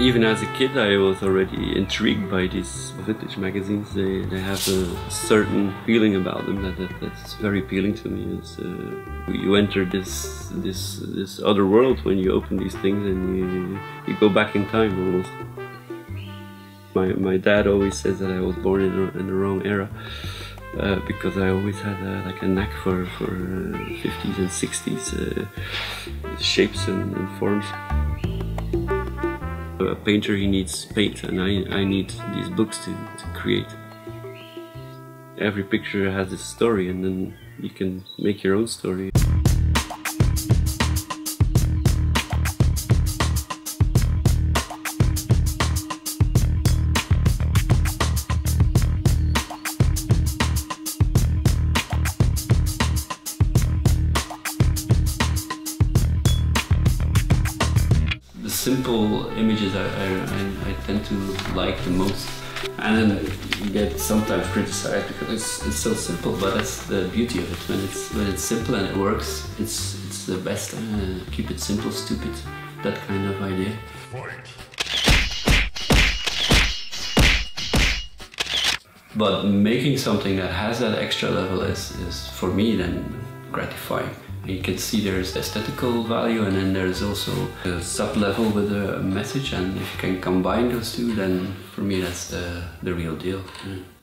Even as a kid, I was already intrigued by these vintage magazines. They have a certain feeling about them that's very appealing to me. It's, you enter this other world when you open these things, and you go back in time almost. My dad always says that I was born in the wrong era because I always had like a knack for 50s and 60s shapes and forms. A painter, he needs paint, and I need these books to create. Every picture has its story, and then you can make your own story. The simple images I tend to like the most, and then you get sometimes criticized because it's so simple. But that's the beauty of it. When it's simple and it works, it's the best. Keep it simple, stupid, that kind of idea. But making something that has that extra level is for me then gratifying. You can see there's aesthetical value, and then there's also a sub-level with a message, and if you can combine those two, then for me that's the real deal. Yeah.